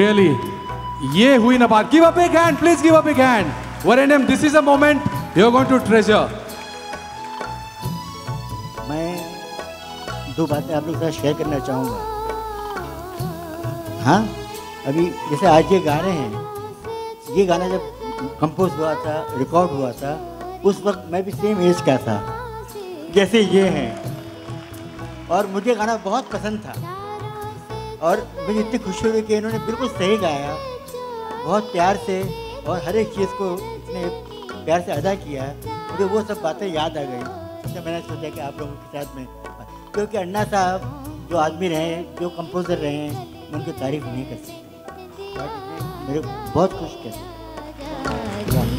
Really, ये हुई ना बात. Give up a hand, please give up a hand. Varaniam, this is a moment you're going to treasure. मैं दो बातें आप लोग साथ शेयर करना चाहूँगा. हाँ, अभी जैसे आज ये गा रहे हैं, ये गाना जब कंपोज हुआ था, रिकॉर्ड हुआ था, उस वक्त मैं भी सेम एज का था, जैसे ये हैं. और मुझे गाना बहुत पसंद था. और मुझे इतनी खुशी हुई कि इन्होंने बिल्कुल सही गाया, बहुत प्यार से, और हर एक चीज़ को इतने प्यार से अदा किया. मुझे वो सब बातें याद आ गई. तो मैंने सोचा कि आप लोगों के साथ में, क्योंकि अन्ना साहब जो आदमी रहे, जो कंपोज़र रहे हैं, उनकी तारीफ नहीं कर सकती. मेरे बहुत खुश किया.